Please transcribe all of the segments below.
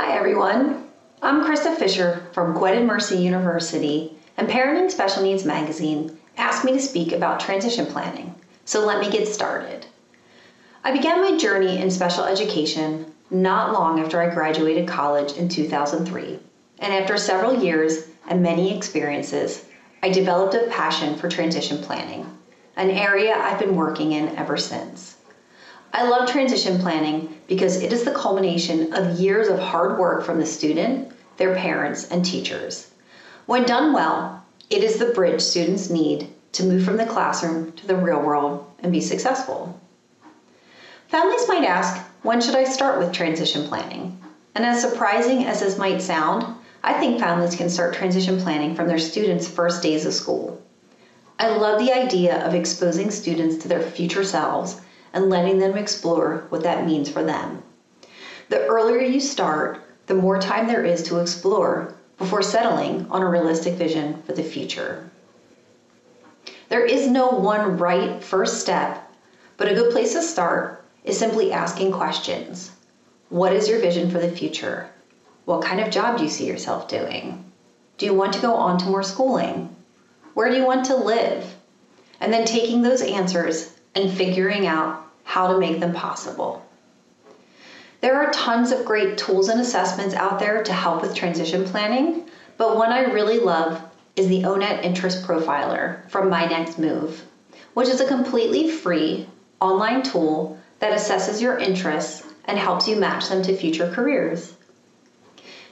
Hi everyone, I'm Christa Fisher from Gwynedd Mercy University, and Parenting Special Needs Magazine asked me to speak about transition planning, so let me get started. I began my journey in special education not long after I graduated college in 2003, and after several years and many experiences, I developed a passion for transition planning, an area I've been working in ever since. I love transition planning because it is the culmination of years of hard work from the student, their parents, and teachers. When done well, it is the bridge students need to move from the classroom to the real world and be successful. Families might ask, when should I start with transition planning? And as surprising as this might sound, I think families can start transition planning from their students' first days of school. I love the idea of exposing students to their future selves and letting them explore what that means for them. The earlier you start, the more time there is to explore before settling on a realistic vision for the future. There is no one right first step, but a good place to start is simply asking questions. What is your vision for the future? What kind of job do you see yourself doing? Do you want to go on to more schooling? Where do you want to live? And then taking those answers and figuring out how to make them possible. There are tons of great tools and assessments out there to help with transition planning, but one I really love is the O-NET Interest Profiler from My Next Move, which is a completely free online tool that assesses your interests and helps you match them to future careers.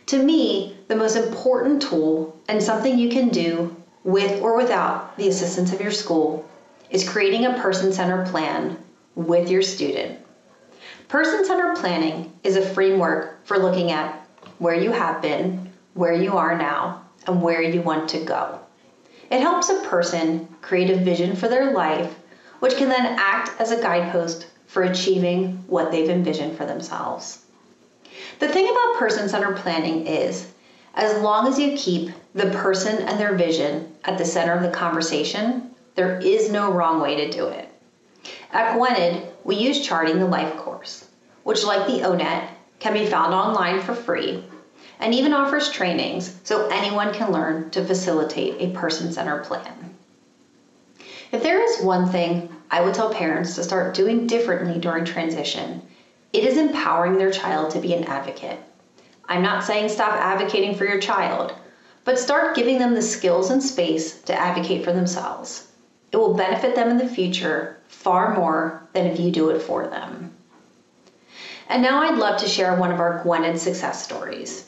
To me, the most important tool and something you can do with or without the assistance of your school is creating a person-centered plan with your student. Person-centered planning is a framework for looking at where you have been, where you are now, and where you want to go. It helps a person create a vision for their life, which can then act as a guidepost for achieving what they've envisioned for themselves. The thing about person-centered planning is, as long as you keep the person and their vision at the center of the conversation, there is no wrong way to do it. At Gwynedd, we use Charting the Life Course, which, like the O-NET, can be found online for free and even offers trainings so anyone can learn to facilitate a person-centered plan. If there is one thing I would tell parents to start doing differently during transition, it is empowering their child to be an advocate. I'm not saying stop advocating for your child, but start giving them the skills and space to advocate for themselves. It will benefit them in the future far more than if you do it for them. And now I'd love to share one of our Gwynedd success stories.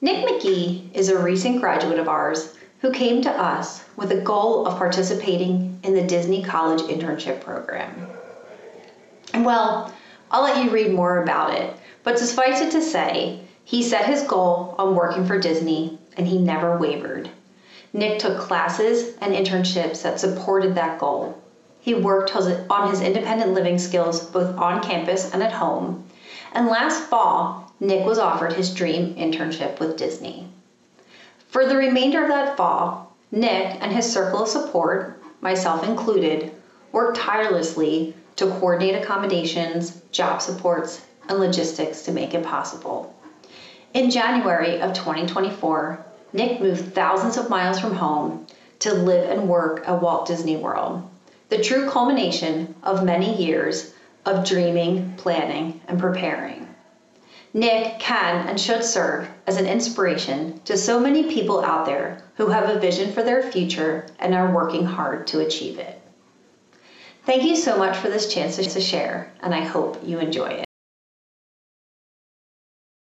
Nick McGee is a recent graduate of ours who came to us with the goal of participating in the Disney College Internship Program. And well, I'll let you read more about it, but suffice it to say, he set his goal on working for Disney and he never wavered. Nick took classes and internships that supported that goal. He worked on his independent living skills both on campus and at home. And last fall, Nick was offered his dream internship with Disney. For the remainder of that fall, Nick and his circle of support, myself included, worked tirelessly to coordinate accommodations, job supports, and logistics to make it possible. In January of 2024, Nick moved thousands of miles from home to live and work at Walt Disney World, the true culmination of many years of dreaming, planning, and preparing. Nick can and should serve as an inspiration to so many people out there who have a vision for their future and are working hard to achieve it. Thank you so much for this chance to share, and I hope you enjoy it.